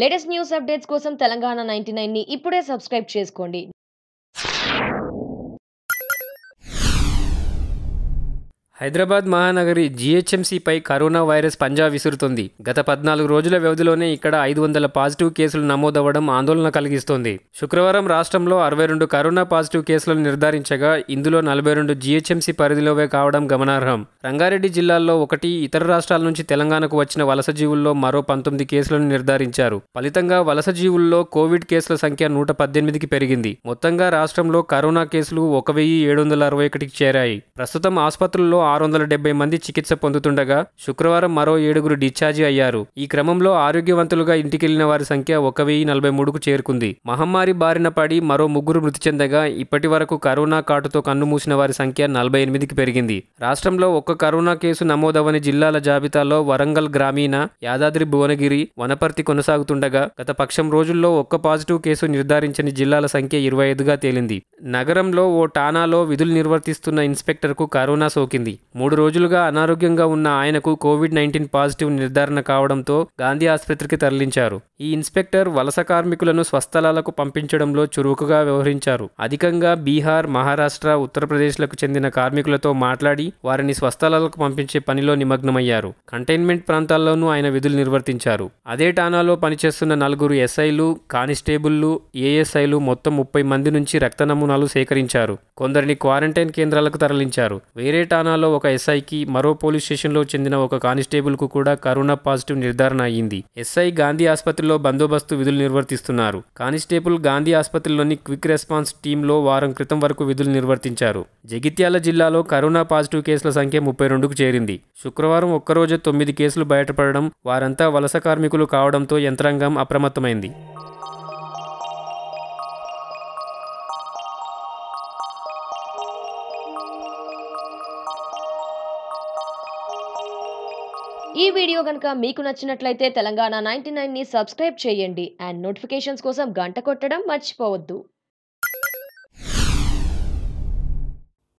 Latest news updates कोसम तेलंगाना 99 नी इप्पुडे सब्सक्राइब चेसुकोंडी। హైదరాబాద్ మహానగరి జీహెచ్ఎంసీపై కరోనా వైరస్ పంజా విసురుతోంది. గత 14 రోజుల వ్యవధిలోనే ఇక్కడ 500 పాజిటివ్ కేసులు నమోదవడం ఆందోళన కలిగిస్తోంది. శుక్రవారం రాష్ట్రంలో 62 కరోనా పాజిటివ్ కేసులను నిర్ధారించగా ఇందులో 42 జీహెచ్ఎంసీ పరిధిలోవే కావడం గమనార్హం. రంగారెడ్డి జిల్లాలో 1, ఇతర రాష్ట్రాల నుంచి తెలంగాణకు వచ్చిన వలస జీవుల్లో మరో 19 కేసులను నిర్ధారించారు. ఫలితంగా వలస జీవుల్లో కోవిడ్ కేసుల సంఖ్య 118కి పెరిగింది. మొత్తంగా రాష్ట్రంలో కరోనా కేసులు 1761కి చేరాయి. ప్రస్తుతం ఆసుపత్రుల్లో 670 మంది చికిత్స పొందుతుండగా శుక్రవారం మరో 7 డిశ్చార్జి అయ్యారు. ఈ క్రమంలో ఆరోగ్యవంతులుగా ఇంటికెళ్లిన వారి సంఖ్య 1043కు చేరుకుంది. మహమ్మారి బారిన పడి మరో 3 మృతి చెందగా ఇప్పటి వరకు కరోనా కాటుతో కన్నుమూసిన వారి సంఖ్య 48కి పెరిగింది. రాష్ట్రంలో 1 కరోనా కేసు నమోదవని జిల్లాల జాబితాలో వరంగల్, గ్రామీణ, యాదాద్రి భువనగిరి, వనపర్తి కొనసాగుతుండగా గత పక్షం రోజుల్లో 1 పాజిటివ్ కేసు నిర్ధారించని జిల్లాల సంఖ్య 25గా తేలింది. నగరంలో ఓ ఠాణాలో విధులు నిర్వర్తిస్తున్న ఇన్స్పెక్టర్కు కరోనా సోకింది. 3 రోజులుగా అనారోగ్యంగా ఉన్న ఆయనకు COVID-19 పాజిటివ్ నిర్ధారణ కావడంతో గాంధీ ఆసుపత్రికి తరలించారు. ఈ ఇన్స్పెక్టర్ వలస కార్మికులను స్వస్థలాలకు పంపించడంలో చురుకుగా వ్యవహరించారు. అధికంగా బీహార్, మహారాష్ట్ర, ఉత్తరప్రదేశ్లకు చెందిన కార్మికులతో మాట్లాడి వారిని స్వస్థలాలకు పంపించే పనిలో నిమగ్నమయ్యారు. కంటైన్మెంట్ ప్రాంతాల్లోనూ ఆయన విధులు నిర్వర్తించారు. అదే ఠాణాలో పనిచేస్తున్న 4 ఎస్ఐలు, కానిస్టేబుళ్లు, ఏఎస్ఐలు మొత్తం 30 మంది నుంచి రక్త నమూనాలు సేకరించారు. కొందరిని క్వారంటైన్ కేంద్రాలకు తరలించారు. వేరే ఠాణాలో 1 ఎస్ఐకి, మరో పోలీస్ స్టేషన్లో చెందిన 1 కానిస్టేబుల్కు కూడా కరోనా పాజిటివ్ నిర్ధారణ అయ్యింది. ఎస్ఐ గాంధీ ఆసుపత్రిలో బందోబస్తు విధులు నిర్వర్తిస్తున్నారు. కానిస్టేబుల్ గాంధీ ఆసుపత్రిలోని క్విక్ రెస్పాన్స్ టీంలో వారం క్రితం వరకు విధులు నిర్వర్తించారు. జగిత్యాల జిల్లాలో కరోనా పాజిటివ్ కేసుల సంఖ్య 32కు చేరింది. శుక్రవారం ఒక్కరోజు 9 కేసులు బయటపడడం, వారంతా వలస కార్మికులు కావడంతో యంత్రాంగం అప్రమత్తమైంది. ఈ వీడియో గనుక మీకు నచ్చినట్లయితే తెలంగాణ 99ని సబ్స్క్రైబ్ చేయండి. అండ్ నోటిఫికేషన్స్ కోసం గంట కొట్టడం మర్చిపోవద్దు.